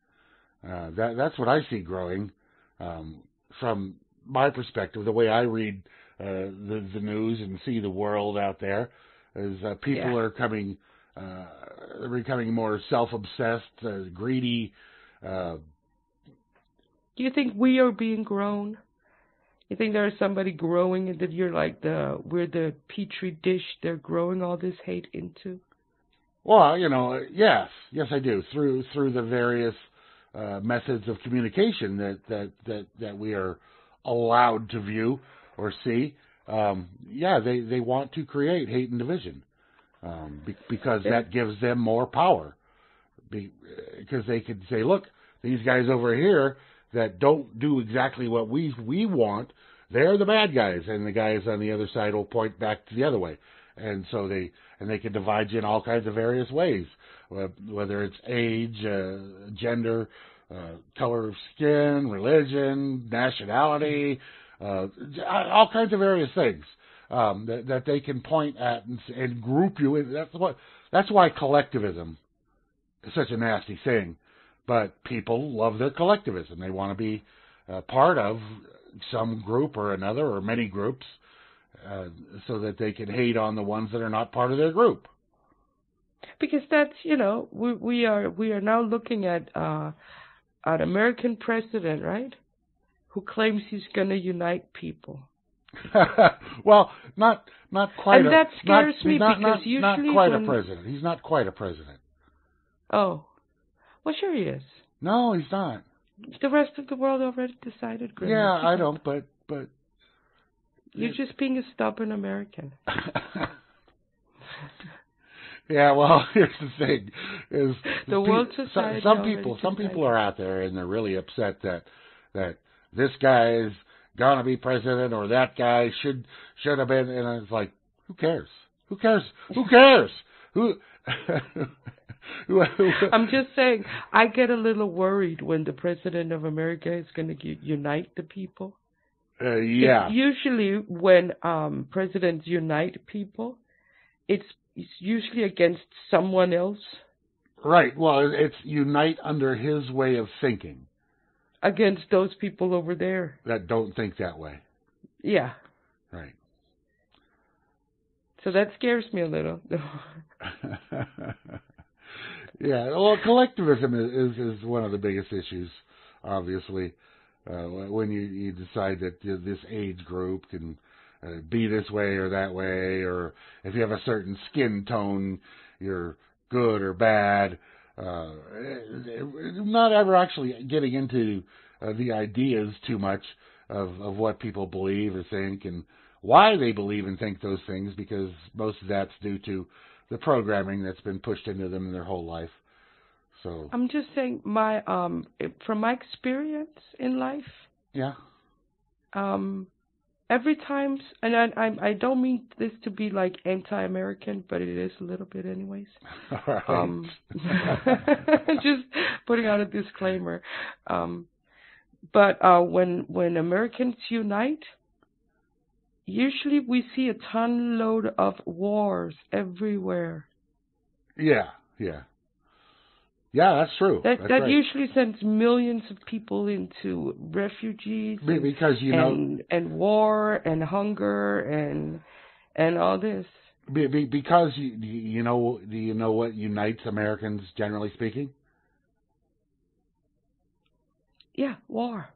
Uh, that, that's what I see growing um, from my perspective, the way I read... Uh, the, the news and see the world out there as uh, people yeah. are coming, uh, becoming more self-obsessed, uh, greedy. Uh, Do you think we are being grown? You think there's somebody growing and that you're like the we're the petri dish they're growing all this hate into? Well, you know, yes, yes, I do through through the various uh, methods of communication that that that that we are allowed to view. Or see, um, yeah, they, they want to create hate and division um, be, because that gives them more power. Because they could say, look, these guys over here, that don't do exactly what we we want, they're the bad guys, and the guys on the other side will point back to the other way. And so they and they can divide you in all kinds of various ways, whether it's age, uh, gender, uh, color of skin, religion, nationality, uh, all kinds of various things um, that, that they can point at and, and group you in. That's what. That's why collectivism is such a nasty thing. But people love their collectivism. They want to be uh, part of some group or another or many groups uh, so that they can hate on the ones that are not part of their group. Because that's, you know, we, we are we are now looking at uh, an American president, right, who claims he's going to unite people. Well, not not quite. And a, that scares not, me not, because not, usually not quite when... a president. He's not quite a president. Oh, well, sure he is. No, he's not. The rest of the world already decided. Grimnir. Yeah, I don't. But but you're it... just being a stubborn American. Yeah, well, here's the thing: is the pe- world society. Some, some people, some decided. people are out there and they're really upset that that this guy's gonna be president or that guy should should have been. And it's like, who cares? Who cares? Who cares? Who? I'm just saying, I get a little worried when the president of America is going to unite the people. Uh, yeah. It's usually, when um, presidents unite people, it's, it's usually against someone else. Right. Well, it's unite under his way of thinking. Against those people over there. That don't think that way. Yeah. Right. So that scares me a little. Yeah, well, collectivism is, is one of the biggest issues, obviously, uh, when you, you decide that this age group can uh, be this way or that way, or if you have a certain skin tone, you're good or bad. Uh, not ever actually getting into uh, the ideas too much of, of what people believe or think and why they believe and think those things, because most of that's due to the programming that's been pushed into them their whole life. So I'm just saying, my um, from my experience in life. Yeah. Um, every time, and I, I I don't mean this to be like anti-American, but it is a little bit, anyways. All right. Um, just putting out a disclaimer. Um, but uh, when when Americans unite. Usually we see a ton load of wars everywhere. Yeah, yeah. Yeah, that's true. That, that's that right. Usually sends millions of people into refugees. Because, and, you know. And, and war and hunger and and all this. Be, be, because, you, you know, do you know what unites Americans, generally speaking? Yeah, war.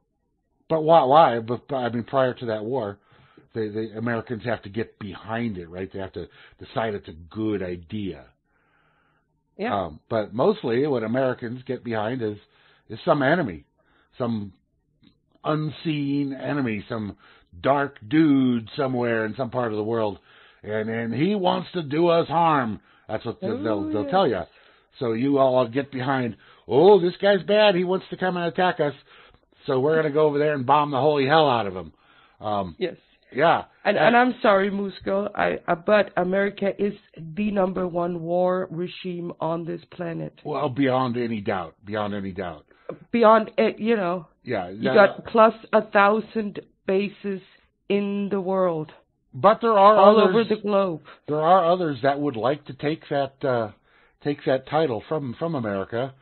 But why? Why? But, I mean, prior to that war. The, the Americans have to get behind it, right? They have to decide it's a good idea. Yeah. Um, but mostly what Americans get behind is, is some enemy, some unseen enemy, some dark dude somewhere in some part of the world, and, and he wants to do us harm. That's what oh, they'll, they'll yes. tell you. So you all get behind, oh, this guy's bad. He wants to come and attack us, so we're going to go over there and bomb the holy hell out of him. Um, yes. Yeah, and, and, and I'm sorry, Musco, I, I, but America is the number one war regime on this planet. Well, beyond any doubt, beyond any doubt. Beyond, you know, yeah, that, you got plus a thousand bases in the world. But there are all others, over the globe. There are others that would like to take that uh, take that title from from America.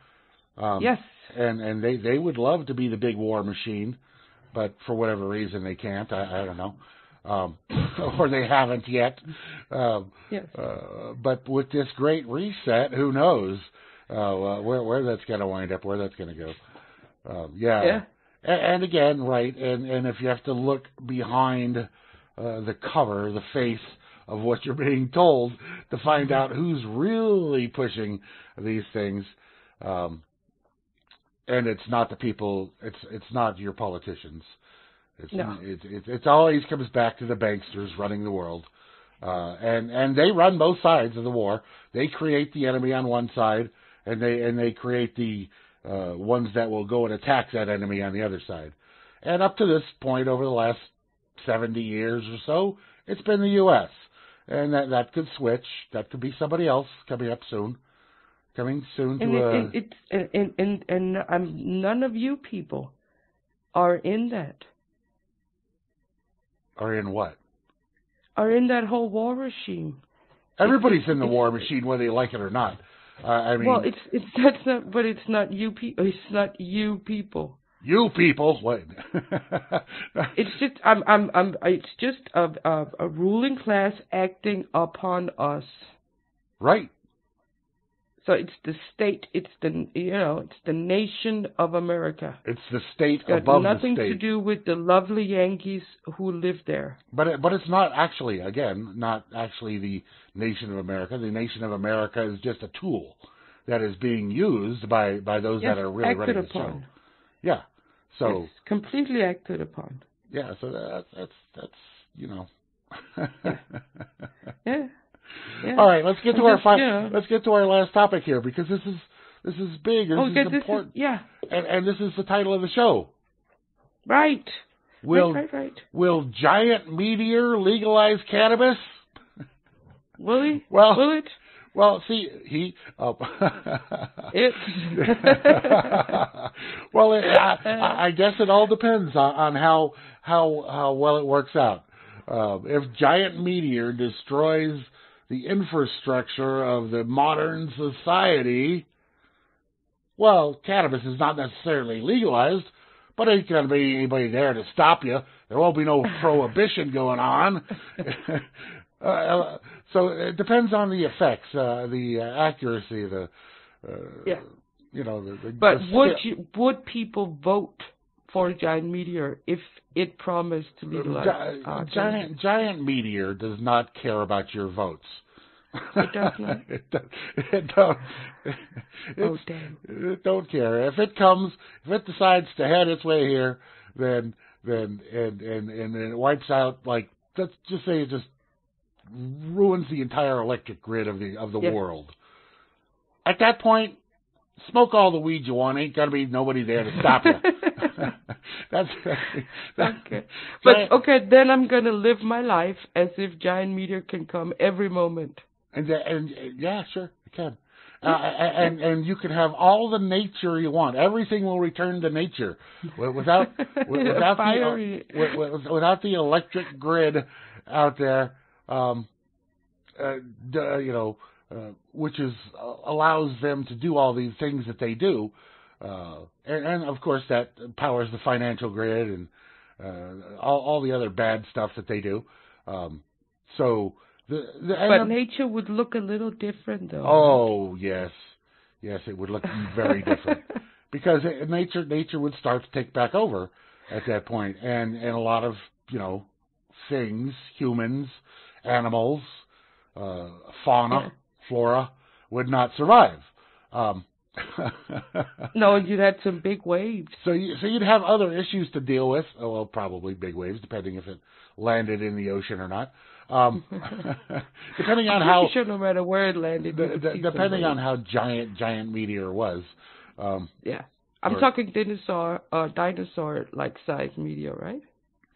Um, yes, and and they they would love to be the big war machine, but for whatever reason they can't. I, I don't know. Um, or they haven't yet. Um, yes. uh, but with this great reset, who knows uh, where, where that's going to wind up, where that's going to go. Um, yeah. yeah. And, and again, right, and, and if you have to look behind uh, the cover, the face of what you're being told to find out who's really pushing these things, um, and it's not the people, it's it's not your politicians. It's, no. it, it, it always comes back to the banksters running the world. Uh, and, and they run both sides of the war. They create the enemy on one side, and they and they create the uh, ones that will go and attack that enemy on the other side. And up to this point, over the last seventy years or so, it's been the U S And that, that could switch. That could be somebody else coming up soon. Coming soon to and it, a... It, it, and and, and I'm, none of you people are in that. Are in what? Are in that whole war machine. Everybody's in the war machine, whether you like it or not. Uh, I mean, well, it's it's that's not, but it's not you people. It's not you people. You people, what? It's just I'm I'm I'm. It's just a, a a ruling class acting upon us. Right. So it's the state. It's the you know. It's the nation of America. It's the state it's above the state. Nothing to do with the lovely Yankees who live there. But it, but it's not actually again not actually the nation of America. The nation of America is just a tool that is being used by by those yes, that are really acted ready to upon. Show. Yeah. So. Yes, completely acted upon. Yeah. So that's that's that's you know. Yeah. Yeah. Yeah. All right, let's get to our fi- yeah. let's get to our last topic here because this is this is big. This oh, is this important. Is, yeah, and, and this is the title of the show. Right. Will right, right, right. Will Giant Meteor legalize cannabis? Will he? Well, will it? Well, see, he. Oh. It. Well, it, I, I guess it all depends on, on how how how well it works out. Uh, if Giant Meteor destroys the infrastructure of the modern society, well, cannabis is not necessarily legalized, but ain't going to be anybody there to stop you. There won't be no prohibition going on. uh, so it depends on the effects, uh, the uh, accuracy, the uh, yeah. you know. The, the, but the, would you, would people vote for a Giant Meteor if it promised to legalize? Gi- uh, giant Giant Meteor does not care about your votes. It does not. it, do, it don't. Oh damn! It don't care. If it comes, if it decides to head its way here, then then and and and then it wipes out, like, let's just say it just ruins the entire electric grid of the of the yes. world. At that point, smoke all the weed you want. Ain't gonna be nobody there to stop you. That's, that's okay. But giant, okay, then I'm gonna live my life as if Giant Meteor can come every moment. And and yeah, sure, it can. Uh, and and you can have all the nature you want. Everything will return to nature without without the without the electric grid out there. Um, uh, you know, uh, which is allows them to do all these things that they do. Uh, and, and, of course, that powers the financial grid and uh, all, all the other bad stuff that they do. Um, so, the, the But I'm, nature would look a little different, though. Oh, yes. Yes, it would look very different. Because it, nature nature would start to take back over at that point. And, and a lot of, you know, things, humans, animals, uh, fauna, yeah. flora, would not survive. Um No, you'd had some big waves. So, you, so you'd have other issues to deal with. Oh, well, probably big waves, depending if it landed in the ocean or not. Um, depending on I'm how, sure no matter where it landed, the, the, depending on how giant giant meteor was. Um, yeah, I'm or, talking dinosaur, uh, dinosaur like size meteor, right?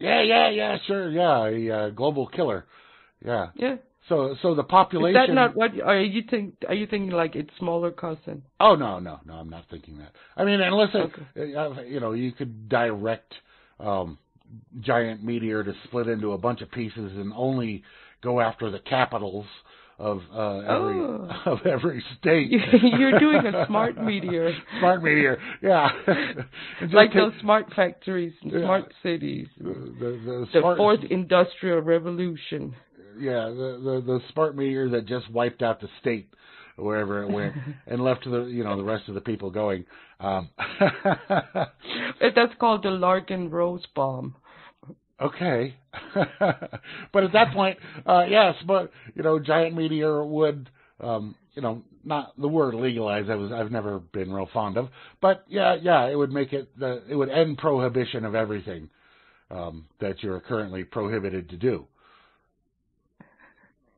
Yeah, yeah, yeah, sure, yeah, a uh, global killer. Yeah. Yeah. So, so the population. Is that not what are you think? Are you thinking like its smaller cousin? Oh no, no, no! I'm not thinking that. I mean, unless it, okay. you know, you could direct um, Giant Meteor to split into a bunch of pieces and only go after the capitals of uh, every oh. of every state. You're doing a smart meteor. Smart meteor, yeah. Like those smart factories and yeah. smart cities. The, the, the, the smart... fourth industrial revolution. Yeah, the, the the smart meteor that just wiped out the state wherever it went and left the you know the rest of the people going. Um. That's called the Larkin Rose bomb. Okay, but at that point, uh, yes, but you know, Giant Meteor would um, you know not the word legalize. I was I've never been real fond of, but yeah, yeah, it would make it the it would end prohibition of everything um, that you're currently prohibited to do.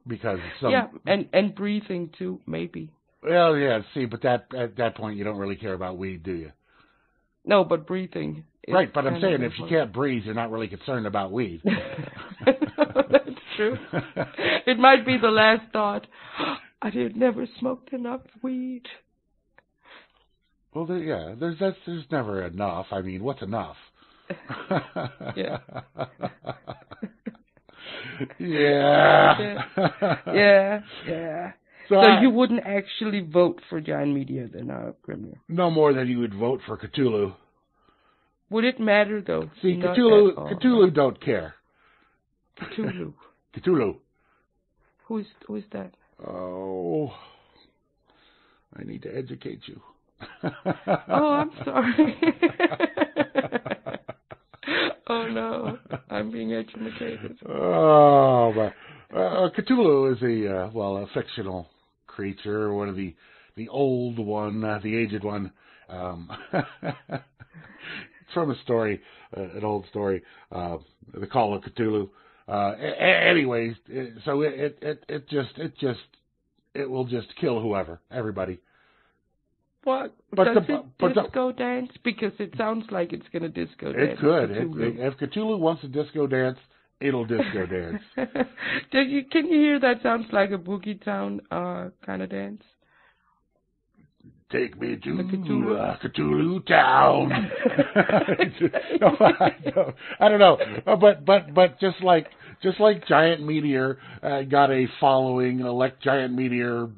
Because some, yeah, and, and breathing too, maybe. Well, yeah, see, but that at that point, you don't really care about weed, do you? No, but breathing. Right, but I'm saying if you can't breathe, you're not really concerned about weed. That's true. It might be the last thought. I had never smoked enough weed. Well, there, yeah, there's that's, there's never enough. I mean, what's enough? Yeah. Yeah. Yeah. Yeah. So, so I, you wouldn't actually vote for Giant Media then, uh, Grimnir? No more than you would vote for Cthulhu. Would it matter, though? See, Not Cthulhu, Cthulhu right. don't care. Cthulhu. Cthulhu. Who is, who is that? Oh, I need to educate you. Oh, I'm sorry. Oh, no. I'm being educated. Oh, my. Uh, Cthulhu is a, uh, well, a fictional creature, one of the, the old one, uh, the aged one. Um, it's from a story, uh, an old story, uh, The Call of Cthulhu. Uh, anyways, it, so it, it, it, it just, it just, it will just kill whoever, everybody. What? But does the, it but disco the, dance? Because it sounds like it's going to disco dance. It could. Cthulhu. It, it, if Cthulhu wants to disco dance, it'll disco dance. Did you, can you hear that? Sounds like a Boogie Town uh, kind of dance. Take me to Cthulhu. Uh, Cthulhu Town. No, I, don't, I don't know, uh, but but but just like just like Giant Meteor uh, got a following, an elect Giant Meteor,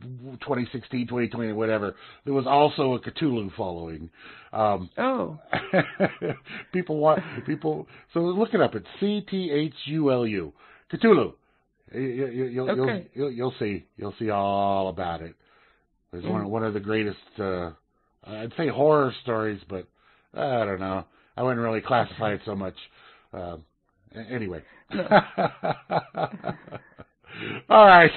twenty sixteen, twenty twenty, whatever. There was also a Cthulhu following. Um, oh. people want people. So look it up. It's C T H U L U. Cthulhu. You, you, you'll, okay. you'll, you'll you'll see you'll see all about it. It's one, one of the greatest, uh, I'd say horror stories, but uh, I don't know. I wouldn't really classify it so much. Uh, anyway. No. All right.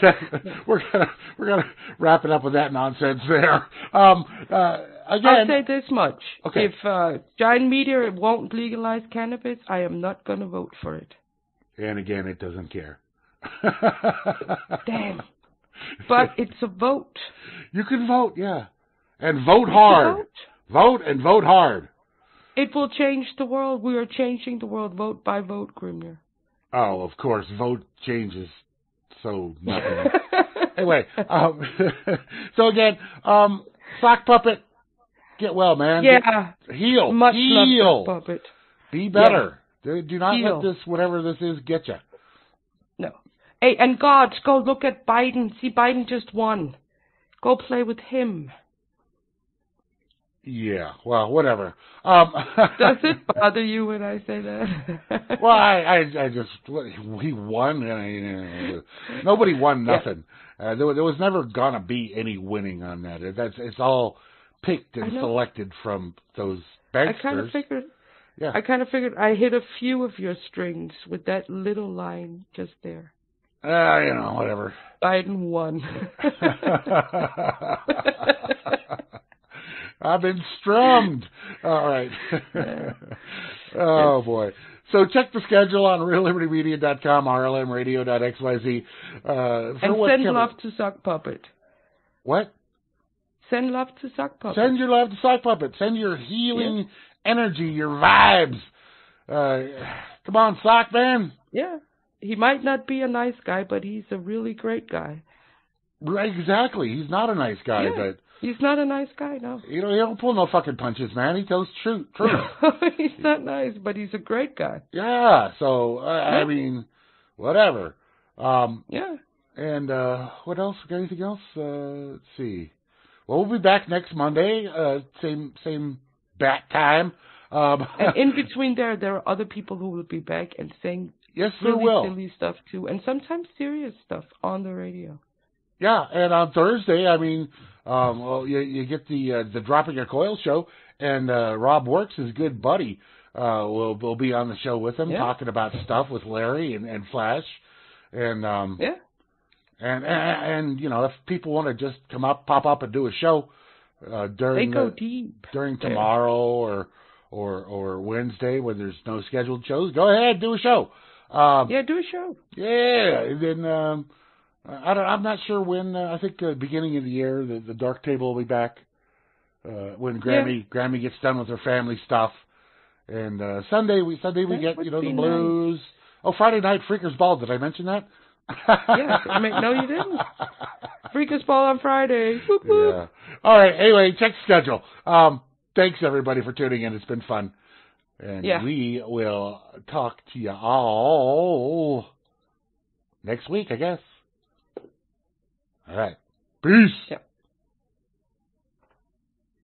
We're gonna we're gonna wrap it up with that nonsense there. Um, uh, again, I'll say this much. Okay. If uh, Giant Media won't legalize cannabis, I am not going to vote for it. And again, it doesn't care. Damn. But it's a vote. You can vote, yeah. And vote hard. Vote. vote and vote hard. It will change the world. We are changing the world vote by vote, Grimnir. Oh, of course. Vote changes. So nothing. Anyway, um, so again, um, Sock Puppet, get well, man. Yeah. Get, heal. Much heal. Love, Sock Puppet. Be better. Yeah. Do not heal. Let this, whatever this is, get you. No. Hey, and God, go look at Biden. See, Biden just won. Go play with him. Yeah, well, whatever. Um, Does it bother you when I say that? Well, I, I, I just, he won. And I, nobody won nothing. Yeah. Uh, there, there was never going to be any winning on that. That's, it's all picked and selected from those banksters. I kind of figured... Yeah. I kind of figured I hit a few of your strings with that little line just there. Ah, uh, you know, whatever. Biden won. I've been strummed. All right. Oh, boy. So check the schedule on real liberty media dot com, R L M radio dot X Y Z. Uh, and send love to Sock Puppet. What? Send love to Sock Puppet. Send your love to Sock Puppet. Send your healing yeah. energy, your vibes. Uh, come on, Sock, man. Yeah. He might not be a nice guy, but he's a really great guy. Right, exactly. He's not a nice guy, yeah, but... He's not a nice guy, no. You know, he don't pull no fucking punches, man. He tells truth. truth. He's not nice, but he's a great guy. Yeah, so, uh, yeah. I mean, whatever. Um, yeah. And uh, what else? Got anything else? Uh, let's see. Well, we'll be back next Monday. Uh, same, same bat time. Um, and in between there, there are other people who will be back and saying... Yes, we really will. Silly stuff, too, and sometimes serious stuff on the radio. Yeah, and on Thursday, I mean, um, well, you, you get the uh, the Dropping a Coil show, and uh, Rob Works, his good buddy, uh, will will be on the show with him, yeah. talking about stuff with Larry and, and Flash. And, um, yeah. And, and, and, you know, if people want to just come up, pop up and do a show uh, during, they go the, deep during tomorrow or, or, or Wednesday when there's no scheduled shows, go ahead, do a show. Um, yeah, do a show. Yeah, and then um, I don't, I'm not sure when. Uh, I think uh, beginning of the year, the, the Dark Table will be back uh, when Grammy yeah. Grammy gets done with her family stuff. And uh, Sunday we Sunday we that get you know the blues. Nice. Oh, Friday night Freakers Ball. Did I mention that? Yes. I mean, no, you didn't. Freakers Ball on Friday. Whoop, whoop. Yeah. All right. Anyway, check the schedule. Um, thanks everybody for tuning in. It's been fun, and yeah. we will talk to you all next week, I guess. All right. Peace. Yep.